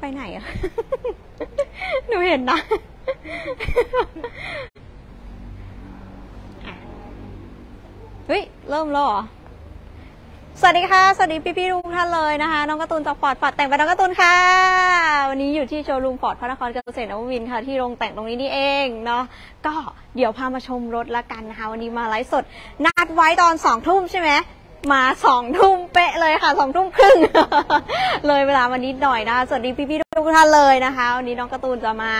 ไปไหนอะ หนูเห็นนะ เฮ้ยเริ่มแล้วเหรอสวัสดีค่ะสวัสดีพี่ๆทุกท่านเลยนะคะน้องการ์ตูนจากฟอร์ดแต่งเป็นน้องการ์ตูนค่ะวันนี้อยู่ที่โชว์รูมฟอร์ดพระนครเกษตรนวมินทร์ค่ะที่โรงแต่งตรงนี้นี่เองเนาะก็เดี๋ยวพามาชมรถละกันนะคะวันนี้มาไลฟ์สดนัดไว้ตอน2 ทุ่มใช่ไหมมา2 ทุ่มเป๊ะเลยค่ะ2 ทุ่มครึ่งเลยเวลาวันนี้หน่อยนะคะสวัสดีพี่ๆทุกท่านเลยนะคะวันนี้น้องการ์ตูนจะมา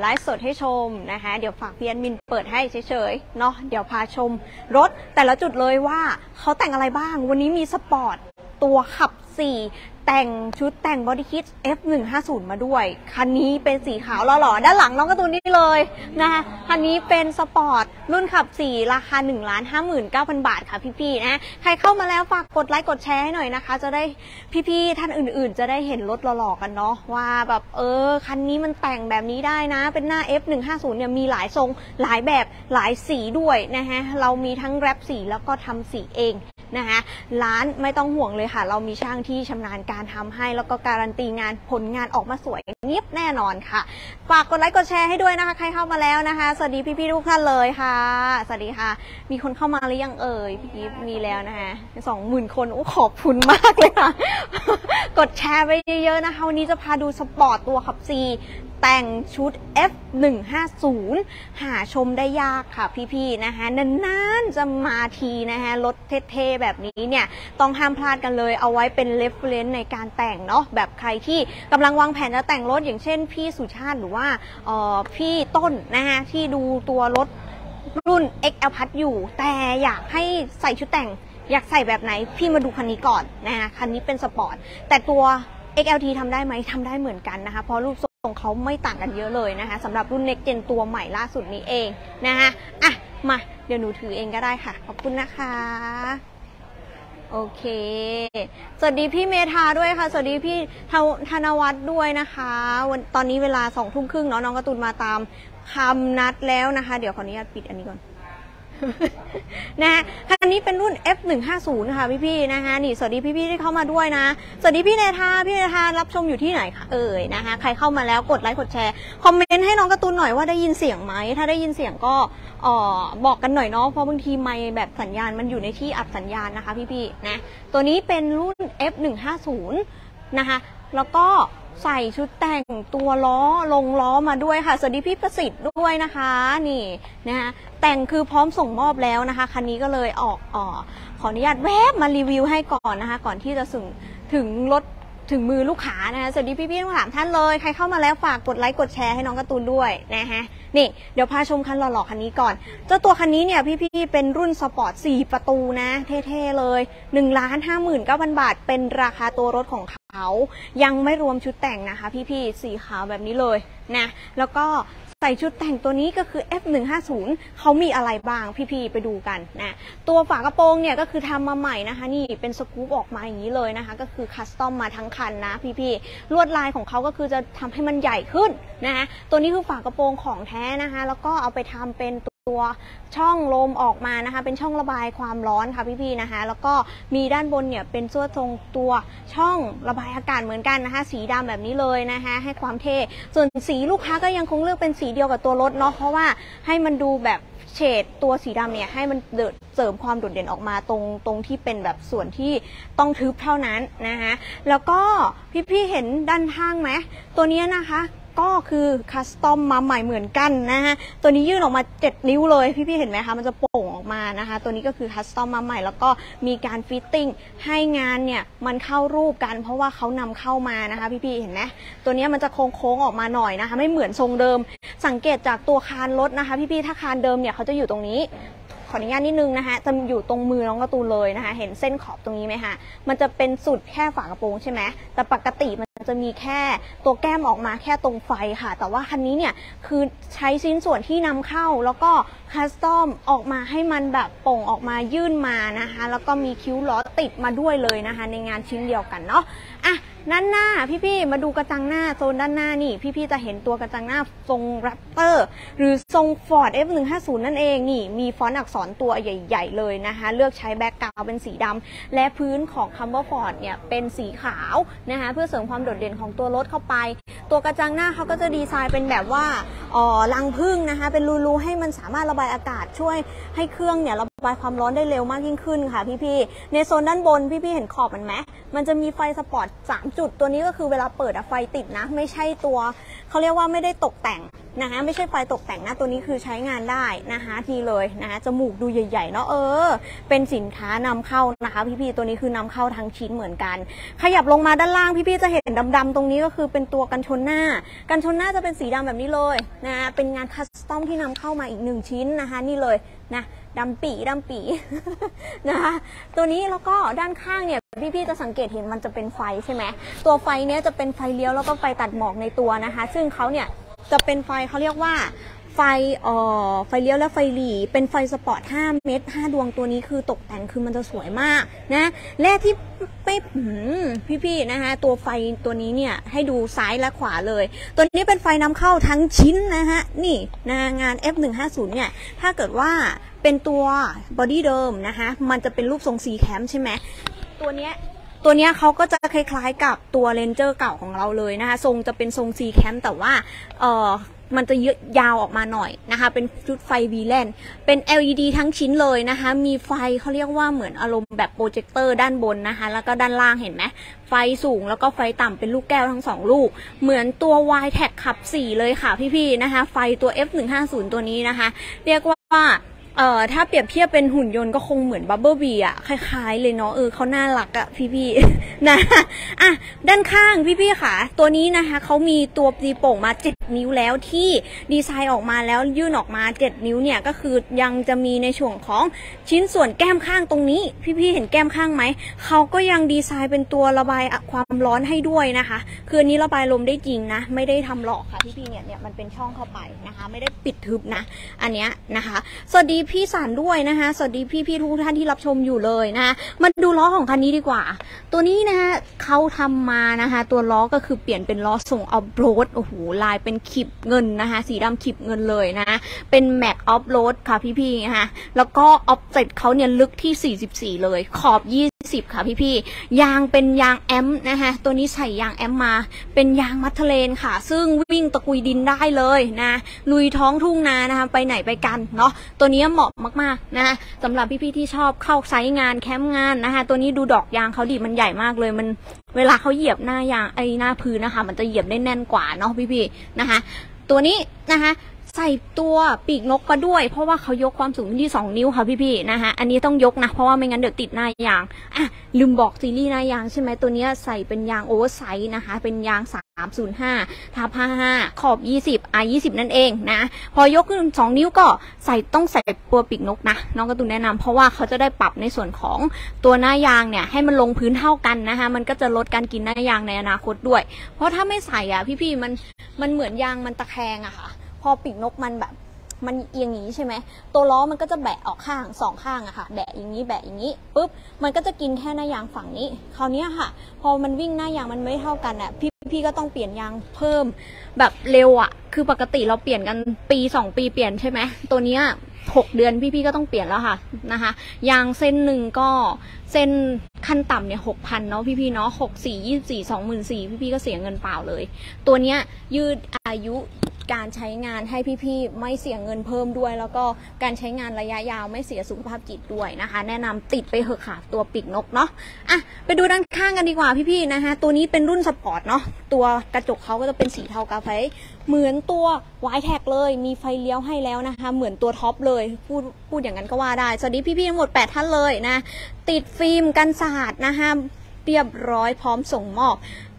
ไลฟ์สดให้ชมนะคะเดี๋ยวฝากพี่แอดมินเปิดให้เฉยๆเนาะเดี๋ยวพาชมรถแต่ละจุดเลยว่าเขาแต่งอะไรบ้างวันนี้มีสปอร์ตตัวขับ4แต่งชุดแต่งบอดี้คิท F-150 มาด้วยคันนี้เป็นสีขาวหล่อๆด้านหลังน้องการ์ตูนนี่เลยนะคะคันนี้เป็นสปอร์ตรุ่นขับ4ราคา 1,59,000 บาทค่ะพี่ๆนะใครเข้ามาแล้วฝากกดไลค์กดแชร์ให้หน่อยนะคะจะได้พี่ๆท่านอื่นๆจะได้เห็นรถหล่อๆกันเนาะว่าแบบคันนี้มันแต่งแบบนี้ได้นะเป็นหน้า F-150 เนี่ยมีหลายทรงหลายแบบหลายสีด้วยนะฮะเรามีทั้งแรปสีแล้วก็ทำสีเองนะคะร้านไม่ต้องห่วงเลยค่ะเรามีช่างที่ชำนาญการทำให้แล้วก็การันตีงานผลงานออกมาสวยเงียบแน่นอนค่ะฝากกดไลค์กดแชร์ให้ด้วยนะคะใครเข้ามาแล้วนะคะสวัสดีพี่ๆทุกท่านเลยค่ะสวัสดีค่ะมีคนเข้ามาหรือยังเอ่ยพี่กิฟมีแล้วนะคะ20,000 คนโอ้ขอบคุณมากเลยค่ะกดแชร์ไปเยอะๆนะคะวันนี้จะพาดูสปอร์ตตัวขับซีแต่งชุด F-150 หาชมได้ยากค่ะพี่ๆนะคะนานๆจะมาทีนะคะรถเท่ๆแบบนี้เนี่ยต้องห้ามพลาดกันเลยเอาไว้เป็นเรฟเฟรนซ์ในการแต่งเนาะแบบใครที่กำลังวางแผนจะแต่งรถอย่างเช่นพี่สุชาติหรือว่าพี่ต้นนะคะที่ดูตัวรถรุ่น XL พัดอยู่แต่อยากให้ใส่ชุดแต่งอยากใส่แบบไหนพี่มาดูคันนี้ก่อนนะคะคันนี้เป็นสปอร์ตแต่ตัว XLT ทำได้ไหมทำได้เหมือนกันนะคะเพราะรูปของเขาไม่ต่างกันเยอะเลยนะคะสำหรับรุ่น Next Gen ตัวใหม่ล่าสุดนี้เองนะคะอ่ะมาเดี๋ยวหนูถือเองก็ได้ค่ะขอบคุณนะคะโอเคสวัสดีพี่เมธาด้วยค่ะสวัสดีพี่ธนวัฒน์ด้วยนะคะตอนนี้เวลา2 ทุ่มครึ่งเนาะน้องการ์ตูนมาตามคำนัดแล้วนะคะเดี๋ยวขออนุญาตปิดอันนี้ก่อนนะคันนี้เป็นรุ่น F-150 ค่ะพี่ๆนะคะนี่สวัสดีพี่ๆที่เข้ามาด้วยนะสวัสดีพี่เนธาพี่เนธารับชมอยู่ที่ไหนคะนะคะใครเข้ามาแล้วกดไลค์กดแชร์คอมเมนต์ให้น้องการ์ตูนหน่อยว่าได้ยินเสียงไหมถ้าได้ยินเสียงก็บอกกันหน่อยเนาะเพราะบางทีไมค์แบบสัญญาณมันอยู่ในที่อับสัญญาณนะคะพี่ๆนะตัวนี้เป็นรุ่น F-150 นะคะแล้วก็ใส่ชุดแต่งตัวล้อลงล้อมาด้วยค่ะสวัสดีพี่ประสิทธิ์ด้วยนะคะนี่นะคะแต่งคือพร้อมส่งมอบแล้วนะคะคันนี้ก็เลยขออนุญาตแวบมารีวิวให้ก่อนนะคะก่อนที่จะถึงรถถึงมือลูกค้านะคะสวัสดีพี่ๆทั้ง3ท่านเลยใครเข้ามาแล้วฝากกดไลค์กดแชร์ให้น้องการ์ตูนด้วยนะคะนี่เดี๋ยวพาชมคันหล่อๆคันนี้ก่อนเจ้าตัวคันนี้เนี่ยพี่ๆเป็นรุ่นสปอร์ต4 ประตูนะเท่ๆเลย 1,59,000 บาทเป็นราคาตัวรถของเขายังไม่รวมชุดแต่งนะคะพี่ๆสีขาวแบบนี้เลยนะแล้วก็ใส่ชุดแต่งตัวนี้ก็คือ F-150 เขามีอะไรบ้างพี่ๆไปดูกันนะตัวฝากระโปรงเนี่ยก็คือทำมาใหม่นะคะนี่เป็นสกู๊ปออกมาอย่างนี้เลยนะคะก็คือคัสตอมมาทั้งคันนะพี่ๆลวดลายของเขาก็คือจะทำให้มันใหญ่ขึ้นนะคะตัวนี้คือฝากระโปรงของแท้นะคะแล้วก็เอาไปทำเป็นตัวช่องลมออกมานะคะเป็นช่องระบายความร้อนค่ะพี่ๆนะคะแล้วก็มีด้านบนเนี่ยเป็นส่วนทรงตัวช่องระบายอากาศเหมือนกันนะคะสีดำแบบนี้เลยนะคะให้ความเท่ส่วนสีลูกค้าก็ยังคงเลือกเป็นสีเดียวกับตัวรถเนาะเพราะว่าให้มันดูแบบเฉดตัวสีดำเนี่ยให้มันเสริมความโดดเด่นออกมาตรงที่เป็นแบบส่วนที่ต้องทึบเท่านั้นนะคะแล้วก็พี่ๆเห็นด้านข้างไหมตัวนี้นะคะก็คือคัสตอมมาใหม่เหมือนกันนะฮะตัวนี้ยื่นออกมา7 นิ้วเลยพี่ๆเห็นไหมคะมันจะโป่งออกมานะคะตัวนี้ก็คือคัสตอมมาใหม่แล้วก็มีการฟิตติ้งให้งานเนี่ยมันเข้ารูปกันเพราะว่าเขานำเข้ามานะคะพี่ๆเห็นไหมตัวนี้มันจะโค้งๆออกมาหน่อยนะคะไม่เหมือนทรงเดิมสังเกตจากตัวคานรถนะคะพี่ๆถ้าคานเดิมเนี่ยเขาจะอยู่ตรงนี้ขออนุญาตนิดนึงนะคะจะอยู่ตรงมือน้องการ์ตูนเลยนะคะเห็นเส้นขอบตรงนี้ไหมคะมันจะเป็นสุดแค่ฝากระโปรงใช่ไหมแต่ปกติมันจะมีแค่ตัวแก้มออกมาแค่ตรงไฟค่ะแต่ว่าคันนี้เนี่ยคือใช้ชิ้นส่วนที่นำเข้าแล้วก็ คัสตอมออกมาให้มันแบบโป่งออกมายื่นมานะคะแล้วก็มีคิ้วล้อติดมาด้วยเลยนะคะในงานชิ้นเดียวกันเนาะอ่ะด้านหน้าพี่ๆมาดูกระจังหน้าโซนด้านหน้านี่พี่ๆจะเห็นตัวกระจังหน้าทรงแรปเตอร์หรือทรงฟอร์ด F150 นั่นเองนี่มีฟอนต์อักษรตัวใหญ่ๆเลยนะคะเลือกใช้แบ็กกราวด์เป็นสีดำและพื้นของคำว่าฟอร์ดเนี่ยเป็นสีขาวนะคะเพื่อเสริมความโดดเด่นของตัวรถเข้าไปตัวกระจังหน้าเขาก็จะดีไซน์เป็นแบบว่ารังผึ้งนะคะเป็นรูๆให้มันสามารถระบายอากาศช่วยให้เครื่องเนี่ยระบายความร้อนได้เร็วมากยิ่งขึ้นค่ะพี่ๆในโซนด้านบนพี่ๆเห็นขอบมันไหมมันจะมีไฟสปอร์ต3 จุดตัวนี้ก็คือเวลาเปิดไฟติดนะไม่ใช่ตัวเขาเรียกว่าไม่ได้ตกแต่งนะคะไม่ใช่ไฟตกแต่งนะตัวนี้คือใช้งานได้นะคะทีเลยนะคะจมูกดูใหญ่ๆเนาะเป็นสินค้านำเข้านะคะพี่ๆตัวนี้คือนำเข้าทั้งชิ้นเหมือนกันขยับลงมาด้านล่างพี่ๆจะเห็นดำๆตรงนี้ก็คือเป็นตัวกันชนหน้าจะเป็นสีดำแบบนี้เลยนะเป็นงานคัสตอมที่นำเข้ามาอีก1ชิ้นนะคะนี่เลยนะดำปีนะคะตัวนี้แล้วก็ด้านข้างเนี่ยพี่ๆจะสังเกตเห็นมันจะเป็นไฟใช่ไหมตัวไฟเนี้ยจะเป็นไฟเลี้ยวแล้วก็ไฟตัดหมอกในตัวนะคะซึ่งเขาเนี่ยจะเป็นไฟเขาเรียกว่าไฟไฟเลี้ยวและไฟหลีเป็นไฟสปอร์ต5เม็ด5ดวงตัวนี้คือตกแต่งคือมันจะสวยมากนะและที่ไม่พี่ๆนะคะตัวไฟตัวนี้เนี่ยให้ดูซ้ายและขวาเลยตัวนี้เป็นไฟนำเข้าทั้งชิ้นนะคะนี่นะงาน F150 เนี่ยถ้าเกิดว่าเป็นตัวบอดี้เดิมนะคะมันจะเป็นรูปทรงสีแคมใช่ไหมตัวเนี้ยเขาก็จะคล้ายๆกับตัวเรนเจอร์เก่าของเราเลยนะคะทรงจะเป็นทรงสีแคมแต่ว่ามันจะยาวออกมาหน่อยนะคะเป็นชุดไฟวีแลนเป็น LED ทั้งชิ้นเลยนะคะมีไฟเขาเรียกว่าเหมือนอารมณ์แบบโปรเจคเตอร์ด้านบนนะคะแล้วก็ด้านล่างเห็นไหมไฟสูงแล้วก็ไฟต่ำเป็นลูกแก้วทั้ง2ลูกเหมือนตัว Y-Tech ขับ4เลยค่ะพี่ๆนะคะไฟตัว F150 ตัวนี้นะคะเรียกว่าถ้าเปรียบเทียบเป็นหุ่นยนต์ก็คงเหมือนบับเบิ้ลบีอ่ะคล้ายๆเลยเนาะเขาน่ารักอ่ะพี่ๆนะอ่ะด้านข้างพี่ๆค่ะตัวนี้นะคะเขามีตัวตีโป่งมา7นิ้วแล้วที่ดีไซน์ออกมาแล้วยื่นออกมา7นิ้วเนี่ยก็คือยังจะมีในช่วงของชิ้นส่วนแก้มข้างตรงนี้พี่ๆเห็นแก้มข้างไหมเขาก็ยังดีไซน์เป็นตัวระบายความร้อนให้ด้วยนะคะคืออันนี้ระบายลมได้จริงนะไม่ได้ทำหลอกค่ะพี่ๆเนี่ยมันเป็นช่องเข้าไปนะคะไม่ได้ปิดทึบนะอันเนี้ยนะคะสวัสดีพี่สารด้วยนะคะสวัสดีพี่ทุกท่านที่รับชมอยู่เลยนะคะมาดูล้อของคันนี้ดีกว่าตัวนี้นะคะเขาทำมานะคะตัวล้อก็คือเปลี่ยนเป็นล้อส่งออฟโรดโอ้โหลายเป็นขีบเงินนะคะสีดำขีบเงินเลยนะเป็นแม็กออฟโรดค่ะพี่ๆนะคะแล้วก็ออฟเซ็ตเขาเนี่ยลึกที่44เลยขอบ20ค่ะพี่ๆยางเป็นยางแอมนะคะตัวนี้ใส่ยางแอมมาเป็นยางมัทเทเลนค่ะซึ่งวิ่งตะกุยดินได้เลยนะลุยท้องทุ่งนานะคะไปไหนไปกันเนาะตัวนี้เหมาะมากๆนะคะสำหรับพี่ๆที่ชอบเข้าไซต์งานแคมป์งานนะคะตัวนี้ดูดอกยางเขาดีมันใหญ่มากเลยมันเวลาเขาเหยียบหน้ายางหน้าพื้นนะคะมันจะเหยียบได้แน่นกว่าเนาะพี่ๆนะคะตัวนี้นะคะใส่ตัวปีกนกมาด้วยเพราะว่าเขายกความสูงที่2นิ้วค่ะพี่ๆนะคะอันนี้ต้องยกนะเพราะว่าไม่งั้นเดี๋ยวติดหน้ายางอ่ะลืมบอกซีรีส์หน้ายางใช่ไหมตัวนี้ใส่เป็นยางโอเวอร์ไซส์นะคะเป็นยาง305/55 ขอบ20 R20 นั่นเองนะพอยกขึ้น2นิ้วก็ใส่ต้องใส่ตัวปีกนกนะน้องการ์ตูนแนะนำเพราะว่าเขาจะได้ปรับในส่วนของตัวหน้ายางเนี่ยให้มันลงพื้นเท่ากันนะคะมันก็จะลดการกินหน้ายางในอนาคตด้วยเพราะถ้าไม่ใส่อ่ะพี่ๆมันเหมือนยางมันตะแคงอะค่ะพอปีกนกมันแบบมันเอียงอย่างนี้ใช่ไหมตัวล้อมันก็จะแบะออกข้าง2ข้างอะค่ะแบะอย่างนี้แบะอย่างนี้ปุ๊บมันก็จะกินแค่หน้ายางฝั่งนี้คราวนี้ค่ะพอมันวิ่งหน้ายางมันไม่เท่ากันอะพี่ก็ต้องเปลี่ยนยางเพิ่มแบบเร็วอะคือปกติเราเปลี่ยนกันปี2ปีเปลี่ยนใช่ไหมตัวเนี้ย6เดือนพี่ๆก็ต้องเปลี่ยนแล้วค่ะนะคะยางเส้นหนึ่งก็เส้นขั้นต่ำเนี่ย 6,000 เนาะพี่ๆเนาะ64 24 24,000พี่ๆก็เสียเงินเปล่าเลยตัวเนี้ยยืดอายุการใช้งานให้พี่ๆไม่เสียเงินเพิ่มด้วยแล้วก็การใช้งานระยะยาวไม่เสียสุขภาพจิตด้วยนะคะแนะนำติดไปเถอะค่ะตัวปีกนกเนาะอ่ะไปดูด้านข้างกันดีกว่าพี่ๆนะคะตัวนี้เป็นรุ่นสปอร์ตเนาะตัวกระจกเขาก็จะเป็นสีเทากาแฟเหมือนตัว Y-Tech เลยมีไฟเลี้ยวให้แล้วนะคะเหมือนตัวท็อปเลยพูดอย่างนั้นก็ว่าได้สวัสดีพี่ๆทั้งหมด8ท่านเลยนะติดฟิล์มกันสาดนะคะเรียบร้อยพร้อมส่งมอบ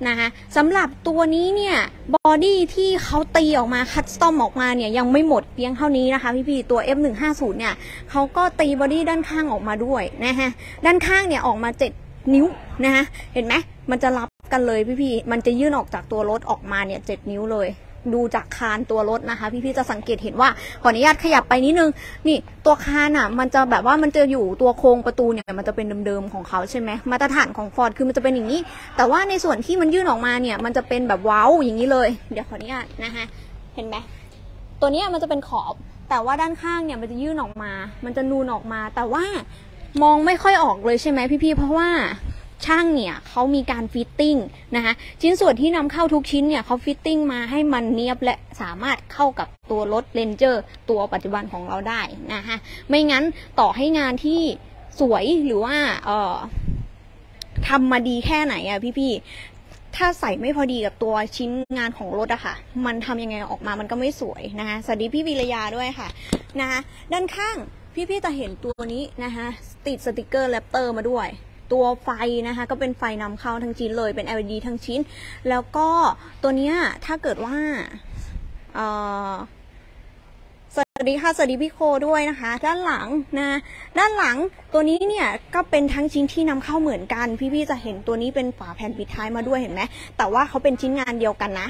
นะคะสำหรับตัวนี้เนี่ยบอดี้ที่เขาตีออกมาคัสตอมออกมาเนี่ยยังไม่หมดเพียงเท่านี้นะคะพี่ๆตัว F150 เนี่ยเขาก็ตีบอดี้ด้านข้างออกมาด้วยนะคะด้านข้างเนี่ยออกมา7นิ้วนะคะเห็นไหมมันจะรับกันเลยพี่ๆมันจะยื่นออกจากตัวรถออกมาเนี่ย7นิ้วเลย ดูจากคานตัวรถนะคะพี่ๆจะสังเกตเห็นว่าขออนุญาตขยับไปนิดนึงนี่ตัวคานอ่ะมันจะแบบว่ามันจะอยู่ตัวโครงประตูเนี่ยมันจะเป็นเดิมๆของเขาใช่ไหมมาตรฐานของฟอร์ดคือมันจะเป็นอย่างนี้แต่ว่าในส่วนที่มันยื่นออกมาเนี่ยมันจะเป็นแบบเว้าอย่างนี้เลยเดี๋ยวขออนุญาตนะคะเห็นไหมตัวนี้มันจะเป็นขอบแต่ว่าด้านข้างเนี่ยมันจะยื่นออกมามันจะนูนออกมาแต่ว่ามองไม่ค่อยออกเลยใช่ไหมพี่ๆเพราะว่าช่างเนี่ยเขามีการฟิตติ้งนะคะชิ้นส่วนที่นำเข้าทุกชิ้นเนี่ยเขาฟิตติ้งมาให้มันเนียบและสามารถเข้ากับตัวรถเรนเจอร์ตัวปัจจุบันของเราได้นะคะไม่งั้นต่อให้งานที่สวยหรือว่าทำมาดีแค่ไหนอะพี่ๆถ้าใส่ไม่พอดีกับตัวชิ้นงานของรถอะค่ะมันทำยังไงออกมามันก็ไม่สวยนะคะสวัสดีพี่วิรยาด้วยค่ะนะคะด้านข้างพี่ๆจะเห็นตัวนี้นะคะติดสติกเกอร์แรปเตอร์มาด้วยตัวไฟนะคะก็เป็นไฟนำเข้าทั้งชิ้นเลยเป็น LED ทั้งชิ้นแล้วก็ตัวเนี้ยถ้าเกิดว่าสวัสดีค่ะสวัสดีพี่โคด้วยนะคะด้านหลังนะด้านหลังตัวนี้เนี่ยก็เป็นทั้งชิ้นที่นำเข้าเหมือนกันพี่ๆจะเห็นตัวนี้เป็นฝาแผ่นปิดท้ายมาด้วยเห็นไหมแต่ว่าเขาเป็นชิ้นงานเดียวกันนะ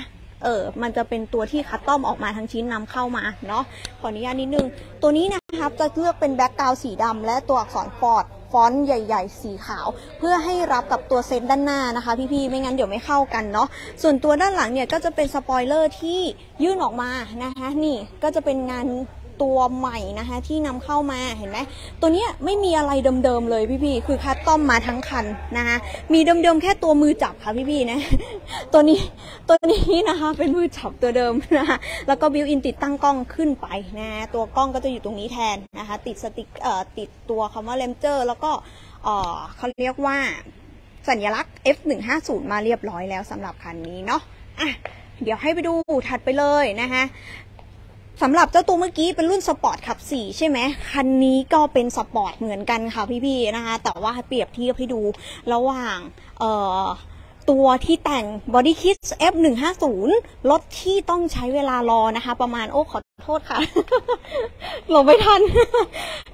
มันจะเป็นตัวที่คัสตอมออกมาทั้งชิ้นนำเข้ามาเนาะขออนุญาตนิดนึงตัวนี้นะครับจะเลือกเป็นแบ็กกราวด์สีดำและตัวอักษรฟอร์ดฟอนต์ใหญ่ๆสีขาวเพื่อให้รับกับตัวเซตด้านหน้านะคะพี่ๆไม่งั้นเดี๋ยวไม่เข้ากันเนาะส่วนตัวด้านหลังเนี่ยก็จะเป็นสปอยเลอร์ที่ยื่นออกมานะคะนี่ก็จะเป็นงานตัวใหม่นะคะที่นำเข้ามาเห็นไหมตัวเนี้ยไม่มีอะไรเดิมๆเลยพี่ๆคือคัสตอมมาทั้งคันนะคะมีเดิมๆแค่ตัวมือจับค่ะพี่ๆนะตัวนี้นะคะเป็นมือจับตัวเดิมนะคะแล้วก็บิวอินติดตั้งกล้องขึ้นไปนะตัวกล้องก็จะอยู่ตรงนี้แทนนะคะติดสติ๊กติดตัวคำว่าเลนเจอร์แล้วก็เขาเรียกว่าสัญลักษณ์ F-150 มาเรียบร้อยแล้วสำหรับคันนี้เนาะอ่ะเดี๋ยวให้ไปดูถัดไปเลยนะคะสำหรับเจ้าตัวเมื่อกี้เป็นรุ่นสปอร์ตขับ4ใช่ไหมคันนี้ก็เป็นสปอร์ตเหมือนกันค่ะพี่ๆนะคะแต่ว่าเปรียบเทียบให้ดูระหว่างตัวที่แต่ง Body Kits F150 รถที่ต้องใช้เวลารอนะคะประมาณขอโทษค่ะ หลบไม่ทัน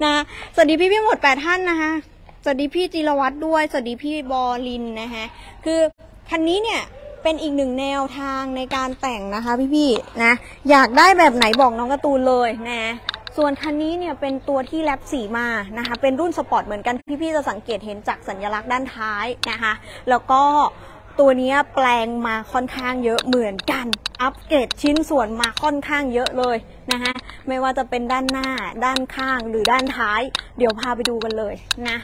นะสวัสดีพี่ๆหมด8ท่านนะคะสวัสดีพี่จิรวัตรด้วยสวัสดีพี่บอลินนะคะคือคันนี้เนี่ยเป็นอีกหนึ่งแนวทางในการแต่งนะคะพี่ๆนะอยากได้แบบไหนบอกน้องการ์ตูนเลยนะส่วนคันนี้เนี่ยเป็นตัวที่แรปสีมานะคะเป็นรุ่นสปอร์ตเหมือนกันพี่ๆจะสังเกตเห็นจากสัญลักษณ์ด้านท้ายนะคะแล้วก็ตัวนี้แปลงมาค่อนข้างเยอะเหมือนกันอัปเกรดชิ้นส่วนมาค่อนข้างเยอะเลยนะคะไม่ว่าจะเป็นด้านหน้าด้านข้างหรือด้านท้ายเดี๋ยวพาไปดูกันเลยนะ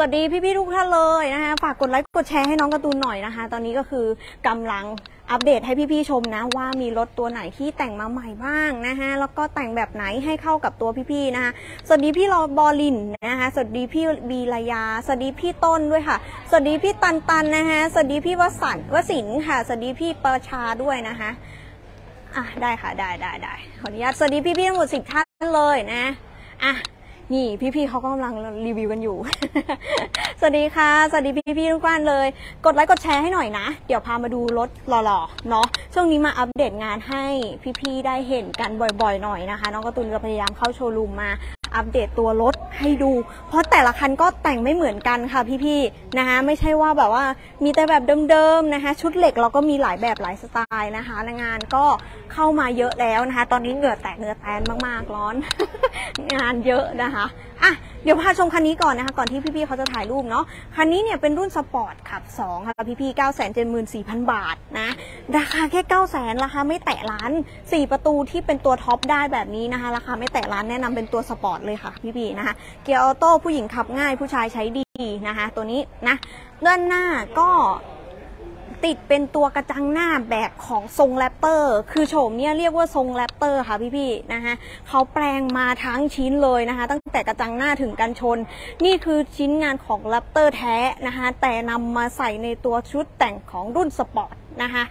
สวัสดีพี่ๆทุกท่านเลยนะคะฝากกดไลค์กดแชร์ให้น้องการ์ตูนหน่อยนะคะตอนนี้ก็คือกำลังอัปเดตให้พี่ๆชมนะว่ามีรถตัวไหนที่แต่งมาใหม่บ้างนะคะแล้วก็แต่งแบบไหนให้เข้ากับตัวพี่ๆนะคะสวัสดีพี่รอบอลินนะคะสวัสดีพี่บีรยาสวัสดีพี่ต้นด้วยค่ะสวัสดีพี่ตันนะคะสวัสดีพี่วสินค่ะสวัสดีพี่ประชาด้วยนะคะอ่ะได้ค่ะได้ขออนุญาตสวัสดีพี่ๆทั้งหมด10ท่านเลยนะอ่ะนี่พี่ๆเขากำลังรีวิวกันอยู่ สวัสดีค่ะสวัสดีพี่ๆทุกท่านเลยกดไลค์กดแชร์ให้หน่อยนะเดี๋ยวพามาดูรถหล่อๆเนาะช่วงนี้มาอัปเดตงานให้พี่ๆได้เห็นกันบ่อยๆหน่อยนะคะน้องการ์ตูนก็พยายามเข้าโชว์รูมมาอัปเดตตัวรถให้ดูเพราะแต่ละคันก็แต่งไม่เหมือนกันค่ะพี่ๆนะคะไม่ใช่ว่าแบบว่ามีแต่แบบเดิมๆนะคะชุดเหล็กเราก็มีหลายแบบหลายสไตล์นะคะและงานก็เข้ามาเยอะแล้วนะคะตอนนี้เหงื่อแตกมากๆร้อน งานเยอะนะคะอ่ะเดี๋ยวพาชมคันนี้ก่อนนะคะก่อนที่พี่ๆเขาจะถ่ายรูปเนาะคันนี้เนี่ยเป็นรุ่นสปอร์ตขับ2ค่ะพี่ๆ 974,000 บาทนะราคาแค่ 900,000 ราคาไม่แตะล้าน4ประตูที่เป็นตัวท็อปได้แบบนี้นะคะราคาไม่แตะล้านแนะนำเป็นตัวสปอร์ตเลยค่ะพี่ๆนะคะเกียร์ออโต้ผู้หญิงขับง่ายผู้ชายใช้ดีนะคะตัวนี้นะด้านหน้าก็ติดเป็นตัวกระจังหน้าแบบของทรงแรปเปอร์คือโฉมเนี่ยเรียกว่าทรงแรปเปอร์ค่ะพี่ๆนะคะเขาแปลงมาทั้งชิ้นเลยนะคะตั้งแต่กระจังหน้าถึงกันชนนี่คือชิ้นงานของแรปเปอร์แท้นะคะแต่นำมาใส่ในตัวชุดแต่งของรุ่นสปอร์ตนะคะ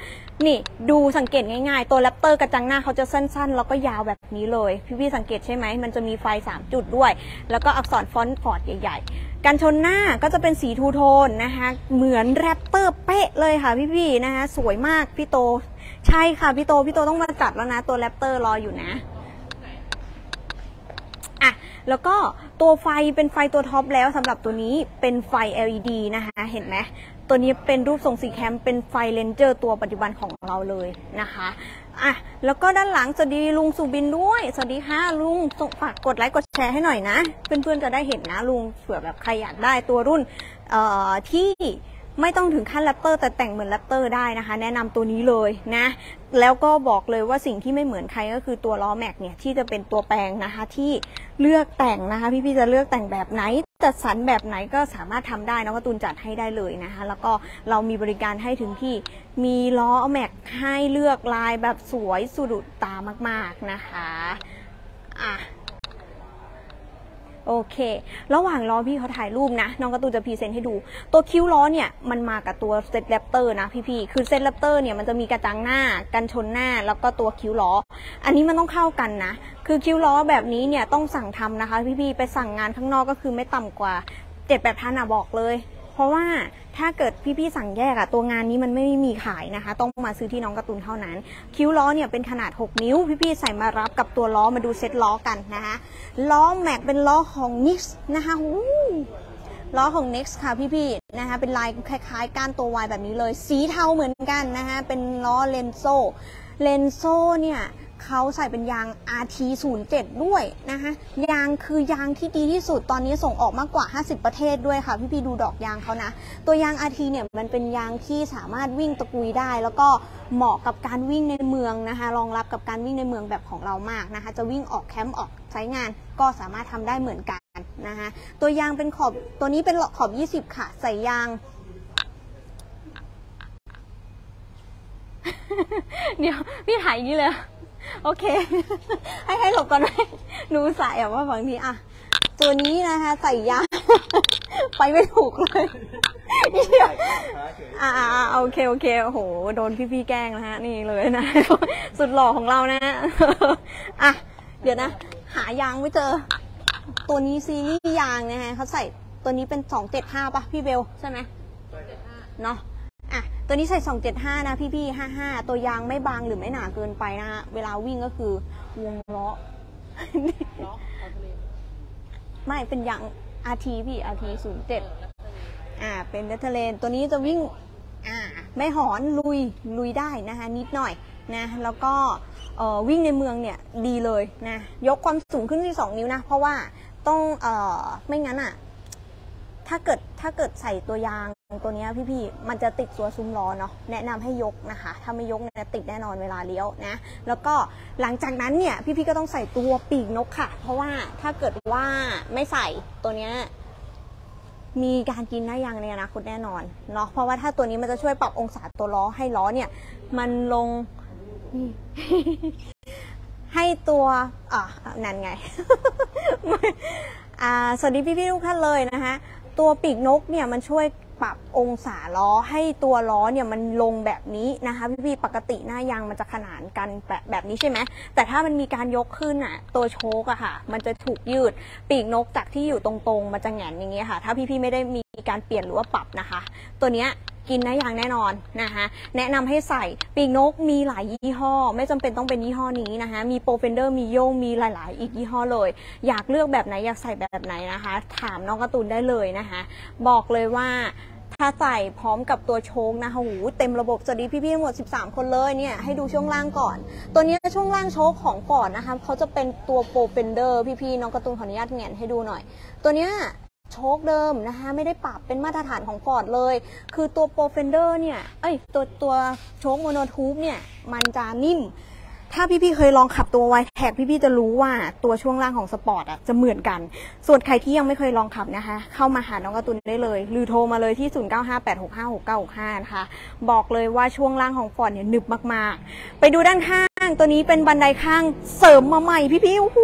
นี่ดูสังเกตง่ายๆตัวแรปเตอร์กระจังหน้าเขาจะสั้นๆแล้วก็ยาวแบบนี้เลยพี่ๆสังเกตใช่ไหมมันจะมีไฟ3จุดด้วยแล้วก็อักษรฟอนต์ฟอร์ดใหญ่ๆกันชนหน้าก็จะเป็นสีทูโทนนะคะเหมือนแรปเตอร์เป๊ะเลยค่ะพี่ๆนะคะสวยมากพี่โตใช่ค่ะพี่โตต้องมาจัดแล้วนะตัวแรปเตอร์รออยู่นะอ่ะแล้วก็ตัวไฟเป็นไฟตัวท็อปแล้วสำหรับตัวนี้เป็นไฟ LED นะคะเห็นไหม ตัวนี้เป็นรูปทรงสีแคมเป็นไฟเลนเจอร์ตัวปัจจุบันของเราเลยนะคะอ่ะแล้วก็ด้านหลังสวัสดีลุงสุบินด้วยสวัสดีค่ะลุงฝากกดไลค์กดแชร์ให้หน่อยนะเพื่อนๆจะได้เห็นนะลุงเผื่อแบบใครอยากได้ตัวรุ่นที่ไม่ต้องถึงขั้นแรปเปอร์แต่แต่งเหมือนแรปเปอร์ได้นะคะแนะนำตัวนี้เลยนะแล้วก็บอกเลยว่าสิ่งที่ไม่เหมือนใครก็คือตัวล้อแม็กเนี่ยที่จะเป็นตัวแปลงนะคะที่เลือกแต่งนะคะพี่ๆจะเลือกแต่งแบบไหนจัดสรรแบบไหนก็สามารถทำได้นะว่าตูนจัดให้ได้เลยนะคะแล้วก็เรามีบริการให้ถึงที่มีล้อแม็กให้เลือกลายแบบสวยสะดุดตามากๆนะคะอ่ะโอเคระหว่างล้อพี่เขาถ่ายรูปนะน้องการ์ตูนจะพรีเซนต์ให้ดูตัวคิ้วล้อเนี่ยมันมากับตัวเซตแรปเตอร์นะพี่ๆคือเซตแรปเตอร์เนี่ยมันจะมีกระจังหน้ากันชนหน้าแล้วก็ตัวคิ้วล้ออันนี้มันต้องเข้ากันนะคือคิ้วล้อแบบนี้เนี่ยต้องสั่งทำนะคะพี่ๆไปสั่งงานข้างนอกก็คือไม่ต่ำกว่า 7-8,000 อ่ะบอกเลยเพราะว่าถ้าเกิดพี่ๆสั่งแยกอะตัวงานนี้มันไม่มีขายนะคะต้องมาซื้อที่น้องการ์ตูนเท่านั้นคิ้วล้อเนี่ยเป็นขนาด6นิ้วพี่ๆใส่มารับกับตัวล้อมาดูเซ็ตล้อกันนะคะล้อแม็กเป็นล้อของ Nix นะคะล้อของ Nix ค่ะพี่ๆนะคะเป็นลายคล้ายๆก้านตัววายแบบนี้เลยสีเทาเหมือนกันนะคะเป็นล้อเลนโซ่เนี่ยเขาใส่เป็นยาง RT07 ด้วยนะคะยางคือยางที่ดีที่สุดตอนนี้ส่งออกมากกว่า50ประเทศด้วยค่ะพี่ดูดอกยางเขานะตัวยาง RT เนี่ยมันเป็นยางที่สามารถวิ่งตะกุยได้แล้วก็เหมาะกับการวิ่งในเมืองนะคะรองรับกับการวิ่งในเมืองแบบของเรามากนะคะจะวิ่งออกแคมป์ออกใช้งานก็สามารถทำได้เหมือนกันนะคะตัวยางเป็นขอบตัวนี้เป็นขอบ20ค่ะใส่ยางเดี๋ยวพี่ถ่ายนี่เลยโอเคให้หลบก่อนไหมหนูสายแบบว่าบางทีอ่ะตัวนี้นะคะใส่ยางไปไม่ถูกเลยโอเคโอ้โหโดนพี่แกล้งนะฮะนี่เลยนะสุดหล่อของเรานะอ่ะเดี๋ยวนะหายางไม่เจอตัวนี้ซีรีส์ยางนะฮะเขาใส่ตัวนี้เป็น275ป่ะพี่เบลใช่ไหม275เนาะอ่ะตัวนี้ใส่275นะพี่55ตัวยางไม่บางหรือไม่หนาเกินไปนะฮะเวลาวิ่งก็คือวงล้อไม่เป็นยาง RT พี่ RT07 เป็นเนเธอร์แลนด์ตัวนี้จะวิ่งไม่หอนลุยได้นะคะนิดหน่อยนะแล้วก็วิ่งในเมืองเนี่ยดีเลยนะยกความสูงขึ้นที่2นิ้วนะเพราะว่าต้องไม่งั้นอ่ะถ้าเกิดใส่ตัวยางตัวนี้พี่ๆมันจะติดตัวซุ้มล้อเนาะแนะนำให้ยกนะคะถ้าไม่ยกเนี่ยติดแน่นอนเวลาเลี้ยวนะแล้วก็หลังจากนั้นเนี่ยพี่ๆก็ต้องใส่ตัวปีกนกค่ะเพราะว่าถ้าเกิดว่าไม่ใส่ตัวนี้มีการกินหน้ายางในอนาคตแน่นอนเนาะเพราะว่าถ้าตัวนี้มันจะช่วยปรับองศาตัวล้อให้ล้อเนี่ยมันลง ให้ตัวนั่นไง สวัสดีพี่ๆทุกท่านเลยนะคะตัวปีกนกเนี่ยมันช่วยปรับองศาล้อให้ตัวล้อเนี่ยมันลงแบบนี้นะคะพี่ๆปกติหน้ายางมันจะขนานกันแบบนี้ใช่ไหมแต่ถ้ามันมีการยกขึ้นอ่ะตัวโชคอะค่ะมันจะถูกยืดปีกนกจากที่อยู่ตรงๆมันจะแหงนอย่างเงี้ยค่ะถ้าพี่ๆไม่ได้มีการเปลี่ยนหรือว่าปรับนะคะตัวเนี้ยกินหน้ายางแน่นอนนะคะแนะนำให้ใส่ปีกนกมีหลายยี่ห้อไม่จำเป็นต้องเป็นยี่ห้อนี้นะคะมีโปรเฟนเดอร์มีโยงมีหลายๆอีกยี่ห้อเลยอยากเลือกแบบไหนอยากใส่แบบไหนนะคะถามน้องการ์ตูนได้เลยนะคะบอกเลยว่าถ้าใส่พร้อมกับตัวโชคนะคะหูเต็มระบบสวัสดีพี่ๆหมด13คนเลยเนี่ยให้ดูช่วงล่างก่อนตัวนี้ช่วงล่างโชคของก่อนนะคะเขาจะเป็นตัวโปรเฟนเดอร์พี่ๆน้องการ์ตูนขออนุญาตแงนให้ดูหน่อยตัวเนี้ยโชคเดิมนะคะไม่ได้ปรับเป็นมาตรฐานของฟอร์ดเลยคือตัวโปรเฟนเดอร์เนี่ยตัวโชคโมโนทูบเนี่ยมันจะนิ่มถ้าพี่ๆเคยลองขับตัวไวแท็กพี่ๆจะรู้ว่าตัวช่วงล่างของสปอร์ตจะเหมือนกันส่วนใครที่ยังไม่เคยลองขับนะคะเข้ามาหาน้องการ์ตูนได้เลยหรือโทรมาเลยที่0958656965นะคะบอกเลยว่าช่วงล่างของฟอร์ดเนี่ยหนึบมากๆไปดูด้านข้างตัวนี้เป็นบันไดข้างเสริมมาใหม่พี่ๆโอ้โห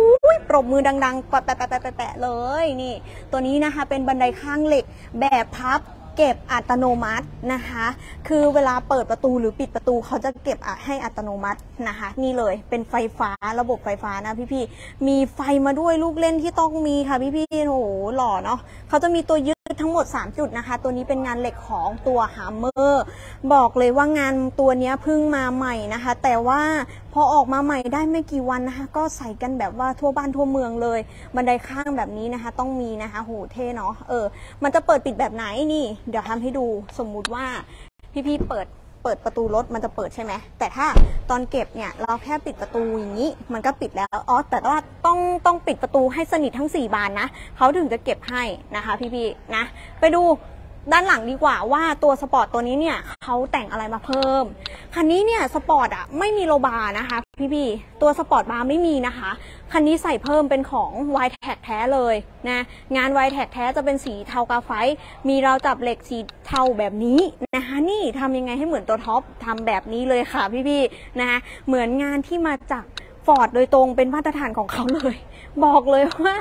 ปรบมือดังๆแปะๆเลยนี่ตัวนี้นะคะเป็นบันไดข้างเหล็กแบบพับเก็บอัตโนมัตินะคะคือเวลาเปิดประตูหรือปิดประตูเขาจะเก็บให้อัตโนมัตินะคะนี่เลยเป็นไฟฟ้าระบบไฟฟ้านะพี่ๆมีไฟมาด้วยลูกเล่นที่ต้องมีค่ะพี่ๆโอ้โหหล่อเนาะเขาจะมีตัวยึด คือทั้งหมด3จุดนะคะตัวนี้เป็นงานเหล็กของตัวฮาร์เมอร์บอกเลยว่างานตัวนี้เพิ่งมาใหม่นะคะแต่ว่าพอออกมาใหม่ได้ไม่กี่วันนะคะก็ใส่กันแบบว่าทั่วบ้านทั่วเมืองเลยบันไดข้างแบบนี้นะคะต้องมีนะคะโหเท่เนาะมันจะเปิดปิดแบบไหนนี่เดี๋ยวทำให้ดูสมมุติว่าพี่ๆเปิดประตูรถมันจะเปิดใช่ไหมแต่ถ้าตอนเก็บเนี่ยเราแค่ปิดประตูอย่างนี้มันก็ปิดแล้วอ๋อแต่ว่าต้องปิดประตูให้สนิททั้ง4บานนะเขาถึงจะเก็บให้นะคะพี่ๆนะไปดูด้านหลังดีกว่าว่าตัวสปอร์ตตัวนี้เนี่ยเขาแต่งอะไรมาเพิ่มคันนี้เนี่ยสปอร์ตอะไม่มีโลบาร์นะคะพี่ๆตัวสปอร์ตบาร์ไม่มีนะคะคันนี้ใส่เพิ่มเป็นของ Y-Tech แท้เลยนะงาน Y-Tech แท้จะเป็นสีเทากาไฟมีราวจับเหล็กสีเทาแบบนี้นะคะนี่ทำยังไงให้เหมือนตัวท็อปทำแบบนี้เลยค่ะพี่ๆนะคะเหมือนงานที่มาจากฟอร์ดโดยตรงเป็นมาตรฐานของเขาเลยบอกเลยว่า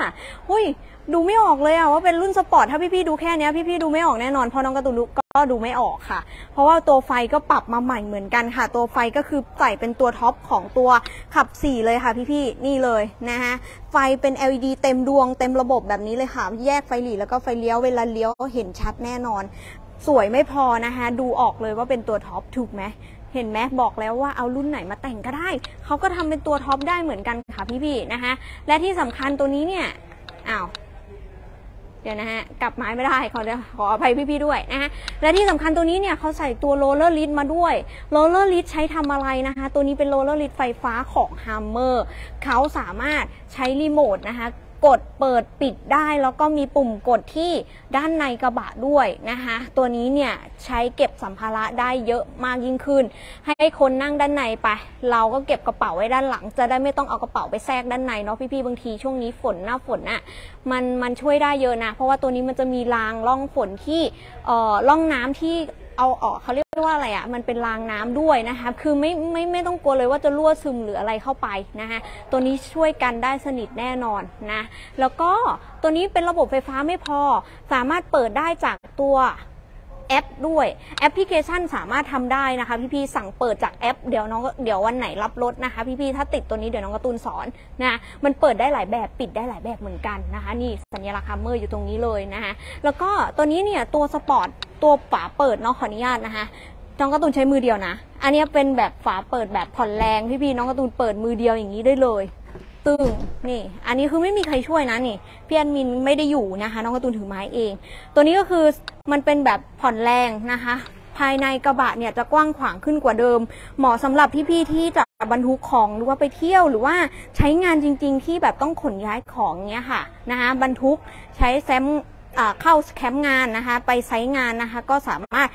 หุ้ยดูไม่ออกเลยอะว่าเป็นรุ่นสปอร์ตถ้าพี่ๆดูแค่นี้พี่ๆดูไม่ออกแน่นอนเพราะน้องการ์ตูนก็ดูไม่ออกค่ะเพราะว่าตัวไฟก็ปรับมาใหม่เหมือนกันค่ะตัวไฟก็คือใส่เป็นตัวท็อปของตัวขับ4เลยค่ะพี่ๆนี่เลยนะคะไฟเป็น LED เต็มดวงเต็มระบบแบบนี้เลยค่ะแยกไฟหลีแล้วก็ไฟเลี้ยวเวลาเลี้ยวก็เห็นชัดแน่นอนสวยไม่พอนะคะดูออกเลยว่าเป็นตัวท็อปถูกไหมเห็นไหมบอกแล้วว่าเอารุ่นไหนมาแต่งก็ได้เขาก็ทำเป็นตัวท็อปได้เหมือนกันค่ะพี่ๆนะคะและที่สำคัญตัวนี้เนี่ยอ้าวเดี๋ยวนะฮะกลับไม้ไม่ได้ขออภัยพี่ๆด้วยนะฮะและที่สำคัญตัวนี้เนี่ยเขาใส่ตัวโรลเลอร์ลิดมาด้วยโรลเลอร์ลิดใช้ทำอะไรนะคะตัวนี้เป็นโรลเลอร์ลิดไฟฟ้าของฮาร์เมอร์เขาสามารถใช้รีโมทนะคะกดเปิดปิดได้แล้วก็มีปุ่มกดที่ด้านในกระบะด้วยนะคะตัวนี้เนี่ยใช้เก็บสัมภาระได้เยอะมากยิ่งขึ้นให้คนนั่งด้านในไปเราก็เก็บกระเป๋าไว้ด้านหลังจะได้ไม่ต้องเอากระเป๋าไปแทรกด้านในเนาะพี่ๆบางทีช่วงนี้ฝนหน้าฝนอ่ะมันช่วยได้เยอะนะเพราะว่าตัวนี้มันจะมีรางร่องฝนที่ร่องน้ำที่เอาออกเขาเรียกว่าอะไรอ่ะมันเป็นรางน้ำด้วยนะคะคือไม่ต้องกลัวเลยว่าจะรั่วซึมหรืออะไรเข้าไปนะคะตัวนี้ช่วยกันได้สนิทแน่นอนนะแล้วก็ตัวนี้เป็นระบบไฟฟ้าไม่พอสามารถเปิดได้จากตัวแอปด้วยแอปพลิเคชันสามารถทำได้นะคะพี่ๆสั่งเปิดจากแอปเดี๋ยววันไหนรับรถนะคะพี่ๆถ้าติดตัวนี้เดี๋ยวน้องการ์ตูนสอนนะมันเปิดได้หลายแบบปิดได้หลายแบบเหมือนกันนะคะนี่สัญลักษณ์ฮาร์เมอร์อยู่ตรงนี้เลยนะคะแล้วก็ตัวนี้เนี่ยตัวสปอร์ตตัวฝาเปิดเนาะขออนุญาตนะคะน้องการ์ตูนใช้มือเดียวนะอันนี้เป็นแบบฝาเปิดแบบผ่อนแรงพี่ๆน้องการ์ตูนเปิดมือเดียวอย่างนี้ได้เลยตึงนี่อันนี้คือไม่มีใครช่วยนะนี่พี่แอดมินไม่ได้อยู่นะคะน้องการ์ตูนถือไม้เองตัวนี้ก็คือมันเป็นแบบผ่อนแรงนะคะภายในกระบะเนี่ยจะกว้างขวางขึ้นกว่าเดิมเหมาะสำหรับพี่ๆที่จะบรรทุกของหรือว่าไปเที่ยวหรือว่าใช้งานจริงๆที่แบบต้องขนย้ายของเนี้ยค่ะนะคะบรรทุกใช้เข้าแคมป์งานนะคะไปไซต์งานนะคะก็สามารถ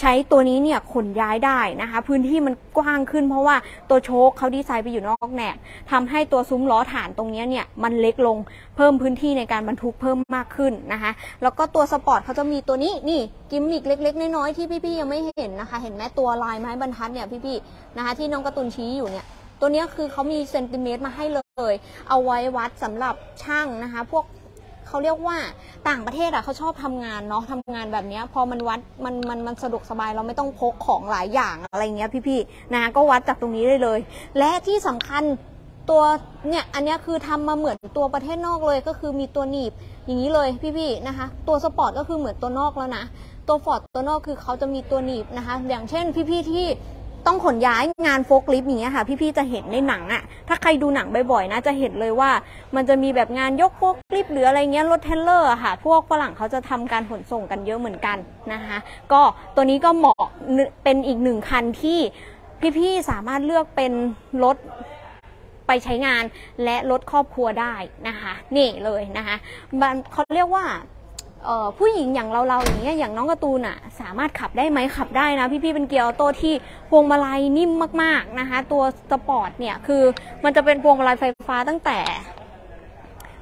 ใช้ตัวนี้เนี่ยขนย้ายได้นะคะพื้นที่มันกว้างขึ้นเพราะว่าตัวโชคเขาดีไซน์ไปอยู่นอกแหนบทำให้ตัวซุ้มล้อฐานตรงนี้เนี่ยมันเล็กลงเพิ่มพื้นที่ในการบรรทุกเพิ่มมากขึ้นนะคะแล้วก็ตัวสปอร์ตเขาจะมีตัวนี้นี่กิมมิกเล็กๆน้อยๆที่พี่ๆยังไม่เห็นนะคะเห็นไหมตัวลายไม้บรรทัดเนี่ยพี่ๆนะคะที่น้องการ์ตูนชี้อยู่เนี่ยตัวนี้คือเขามีเซนติเมตรมาให้เลยเอาไว้วัดสำหรับช่างนะคะพวกเขาเรียกว่าต่างประเทศอะเขาชอบทำงานเนาะทำงานแบบนี้พอมันวัดมันสะดวกสบายเราไม่ต้องพกของหลายอย่างอะไรเงี้ยพี่ๆนะก็วัดจากตรงนี้ได้เลยและที่สำคัญตัวเนี่ยอันนี้คือทำมาเหมือนตัวประเทศนอกเลยก็คือมีตัวหนีบอย่างนี้เลยพี่ๆนะคะตัวสปอร์ตก็คือเหมือนตัวนอกแล้วนะตัวฟอร์ดตัวนอกคือเขาจะมีตัวหนีบนะคะอย่างเช่นพี่ๆที่ต้องขนย้ายงานโฟล์คลิฟต์อย่างเงี้ยค่ะพี่ๆจะเห็นในหนังอะถ้าใครดูหนังบ่อยๆนะจะเห็นเลยว่ามันจะมีแบบงานยกโฟล์คลิฟต์หรืออะไรเงี้ยรถเทรลเลอร์ค่ะพวกฝรั่งเขาจะทำการขนส่งกันเยอะเหมือนกันนะคะก็ตัวนี้ก็เหมาะเป็นอีกหนึ่งคันที่พี่ๆสามารถเลือกเป็นรถไปใช้งานและรถครอบครัวได้นะคะนี่เลยนะคะเขาเรียกว่าผู้หญิงอย่างเราๆอย่างเงี้ยอย่างน้องการ์ตูนอ่ะสามารถขับได้ไหมขับได้นะพี่ๆเป็นเกียร์ออโต้ที่พวงมาลัยนิ่มมากๆนะคะตัวสปอร์ตเนี่ยคือมันจะเป็นพวงมาลัยไฟฟ้าตั้งแต่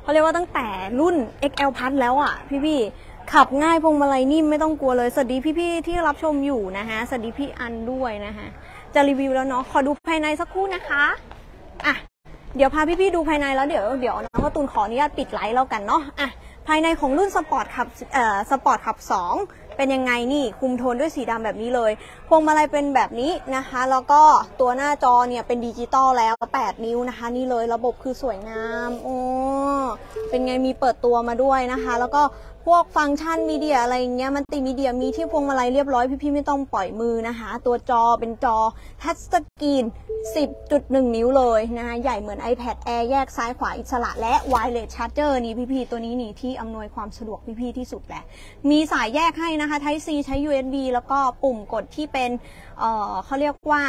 เขาเรียกว่าตั้งแต่รุ่น XL พัทแล้วอ่ะพี่ๆขับง่ายพวงมาลัยนิ่มไม่ต้องกลัวเลยสวัสดีพี่ๆที่รับชมอยู่นะคะสวัสดีพี่อันด้วยนะคะจะรีวิวแล้วเนาะขอดูภายในสักครู่นะคะอ่ะเดี๋ยวพาพี่ๆดูภายในแล้วเดี๋ยวน้องการ์ตูนขออนุญาตปิดไลฟ์แล้วกันเนาะอ่ะภายในของรุ่นสปอร์ตขับ2เป็นยังไงนี่คุมโทนด้วยสีดำแบบนี้เลยพวงมาลัยเป็นแบบนี้นะคะแล้วก็ตัวหน้าจอเนี่ยเป็นดิจิตอลแล้ว8นิ้วนะคะนี่เลยระบบคือสวยงามโอ้เป็นไงมีเปิดตัวมาด้วยนะคะแล้วก็พ วกฟังก์ชันมีเดียอะไรเงี้ยมันติมีเดียมีที่พวงมาลัยเรียบร้อยพี่ๆไม่ต้องปล่อยมือนะคะตัวจอเป็นจอทัชสกรีน 10.1 นิ้วเลยนะคะใหญ่เหมือน iPad Air แยกซ้ายขวาอิสระและ Wireless Charger นี่พี่ๆตัวนี้นี่ที่อำนวยความสะดวกพี่ๆที่สุดแหละมีสายแยกให้นะคะ Type C ใช้ USB แล้วก็ปุ่มกดที่เป็นเขาเรียกว่า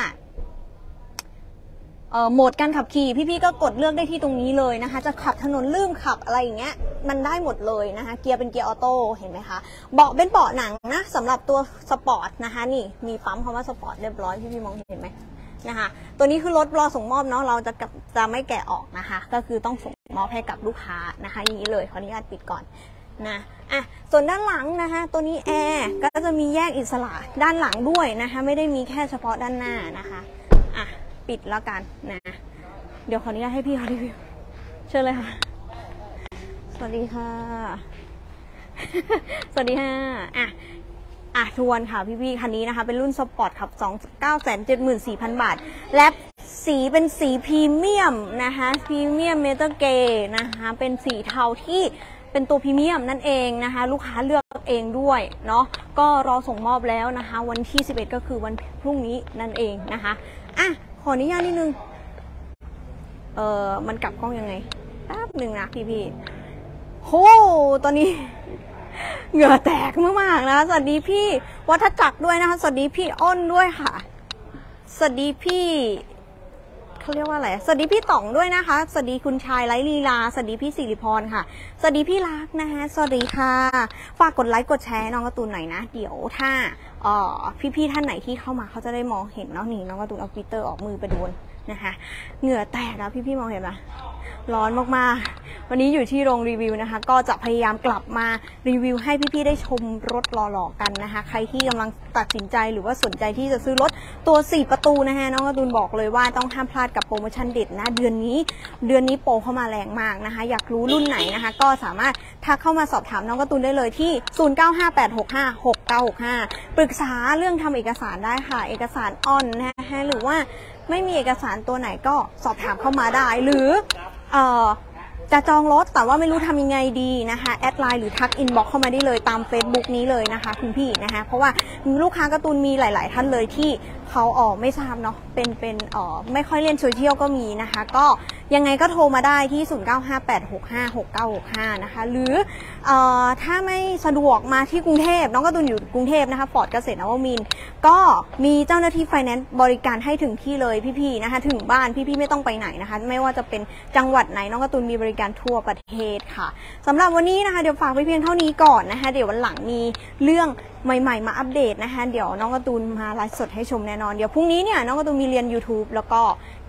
โหมดการขับขี่พี่ๆก็กดเลือกได้ที่ตรงนี้เลยนะคะจะขับถนนลื่นขับอะไรอย่างเงี้ยมันได้หมดเลยนะคะเกียร์เป็นเกียร์ออโต้เห็นไหมคะเบาะเป็นเบาะหนังนะสำหรับตัวสปอร์ตนะคะนี่มีปั๊มคำว่าสปอร์ตเรียบร้อยพี่ๆมองเห็นไหมนะคะตัวนี้คือรถรอส่งมอบเนาะเราจะไม่แกะออกนะคะก็คือต้องส่งมอบให้กับลูกค้านะคะอย่างนี้เลยขออนุญาตปิดก่อนนะอ่ะส่วนด้านหลังนะคะตัวนี้แอร์ก็จะมีแยกอิสระด้านหลังด้วยนะคะไม่ได้มีแค่เฉพาะด้านหน้านะคะอ่ะปิดแล้วกันนะเดี๋ยวขออนุญาตให้พี่เขารีวิวเชิญเลยค่ะสวัสดีค่ะสวัสดีค่ะอ่ะทวนค่ะพี่ๆคันนี้นะคะเป็นรุ่นสปอร์ตขับ 2,974,000 บาทและสีเป็นสีพรีเมียมนะคะพรีเมียมเมทัลเกย์นะคะเป็นสีเทาที่เป็นตัวพรีเมียมนั่นเองนะคะลูกค้าเลือกเองด้วยเนาะก็รอส่งมอบแล้วนะคะวันที่11ก็คือวันพรุ่งนี้นั่นเองนะคะอ่ะขออนุญาตนิดนึงมันกลับกล้องยังไงแป๊บหนึ่งนะพี่ๆโหตอนนี้เหงื่อแตกมากๆนะสวัสดีพี่วัฒจักรด้วยนะคะสวัสดีพี่อ้นด้วยค่ะสวัสดีพี่เขาเรียกว่าอะไรสวัสดีพี่ต๋องด้วยนะคะสวัสดีคุณชายไร้ลีลาสวัสดีพี่ศิริพรค่ะสวัสดีพี่รักนะคะสวัสดีค่ะฝากกดไลค์กดแชร์น้องการ์ตูนหน่อยนะเดี๋ยวถ้าพี่ๆท่านไหนที่เข้ามาเขาจะได้มองเห็นเนาะนี่น้องการ์ตูนเอาฟิลเตอร์ออกมือไปโดนนะคะเหงื่อแตกแล้วพี่ๆมองเห็นไหมร้อนมากๆวันนี้อยู่ที่โรงรีวิวนะคะก็จะพยายามกลับมารีวิวให้พี่ๆได้ชมรถหล่อๆกันนะคะใครที่กำลังตัดสินใจหรือว่าสนใจที่จะซื้อรถตัว4ประตูนะคะน้องการ์ตูนบอกเลยว่าต้องห้ามพลาดกับโปรโมชั่นเด็ดนะเดือนนี้โปรเข้ามาแรงมากนะคะอยากรู้รุ่นไหนนะคะก็สามารถทักเข้ามาสอบถามน้องการ์ตูนได้เลยที่0958656965ปรึกษาเรื่องทำเอกสารได้ค่ะเอกสารออนนะคะหรือว่าไม่มีเอกสารตัวไหนก็สอบถามเข้ามาได้หรือจะจองรถแต่ว่าไม่รู้ทำยังไงดีนะคะแอดไลน์หรือทักอินบ็อกซ์เข้ามาได้เลยตาม Facebook นี้เลยนะคะคุณพี่นะคะเพราะว่าลูกค้าการ์ตูนมีหลายๆท่านเลยที่เขาไม่ทราบเนาะเป็นไม่ค่อยเล่นโซเชียลก็มีนะคะก็ยังไงก็โทรมาได้ที่0958656965นะคะหรือถ้าไม่สะดวกมาที่กรุงเทพน้องการ์ตูนอยู่กรุงเทพนะคะปอร์ตเกษตรนวมินทร์ก็มีเจ้าหน้าที่ไฟแนนซ์บริการให้ถึงที่เลยพี่ๆนะคะถึงบ้านพี่ๆไม่ต้องไปไหนนะคะไม่ว่าจะเป็นจังหวัดไหนน้องการ์ตูนมีบริการทั่วประเทศค่ะสำหรับวันนี้นะคะเดี๋ยวฝากไว้เพียงเท่านี้ก่อนนะคะเดี๋ยววันหลังมีเรื่องใหม่ๆมาอัปเดตนะคะเดี๋ยวน้องการ์ตูนมาไลฟ์สดให้ชมแน่นอนเดี๋ยวพรุ่งนี้เนี่ยน้องการ์ตูนมีเรียน YouTube แล้วก็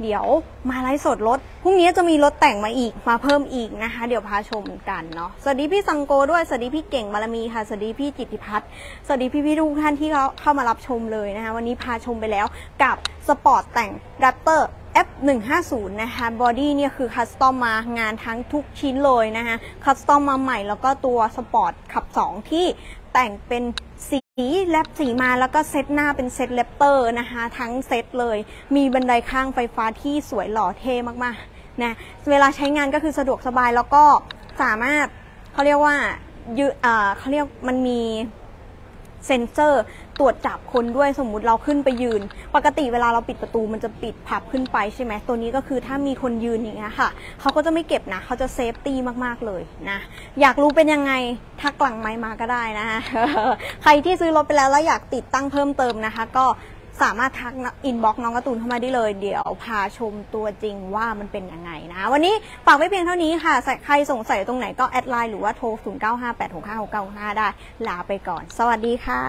เดี๋ยวมาไลฟ์สดรถพรุ่งนี้จะมีรถแต่งมาอีกมาเพิ่มอีกนะคะเดี๋ยวพาชมกันเนาะสวัสดีพี่สังโกด้วยสวัสดีพี่เก่งบารมีค่ะสวัสดีพี่จิตติพัฒน์สวัสดีพี่ๆทุกท่านที่เข้ามารับชมเลยนะคะวันนี้พาชมไปแล้วกับสปอร์ตแต่งแรปเตอร์F-150 นะคะบอดี้เนี่ยคือคัสตอมมางานทั้งทุกชิ้นเลยนะคะคัสตอมมาใหม่แล้วก็ตัวสปอร์ตขับ2ที่แต่งเป็นสีแลบสีมาแล้วก็เซตหน้าเป็นเซตแรปเตอร์นะคะทั้งเซตเลยมีบันไดข้างไฟฟ้าที่สวยหล่อเท่มากๆนะเวลาใช้งานก็คือสะดวกสบายแล้วก็สามารถเขาเรียกว่าเขาเรียกมันมีเซ็นเซอร์ตรวจจับคนด้วยสมมุติเราขึ้นไปยืนปกติเวลาเราปิดประตูมันจะปิดพับขึ้นไปใช่ไหมตัวนี้ก็คือถ้ามีคนยืนอย่างเงี้ยค่ะเขาก็จะไม่เก็บนะเขาจะเซฟตี้มากๆเลยนะอยากรู้เป็นยังไงทักหลังไมค์มาก็ได้นะ ใครที่ซื้อรถไปแล้วแล้วอยากติดตั้งเพิ่มเติมนะคะก็สามารถทักอินบ็อกซ์น้องการ์ตูนเข้ามาได้เลยเดี๋ยวพาชมตัวจริงว่ามันเป็นยังไงนะวันนี้ฝากไว้เพียงเท่านี้ค่ะใครสงสัยตรงไหนก็แอดไลน์หรือว่าโทร0958656955ได้ลาไปก่อนสวัสดีค่ะ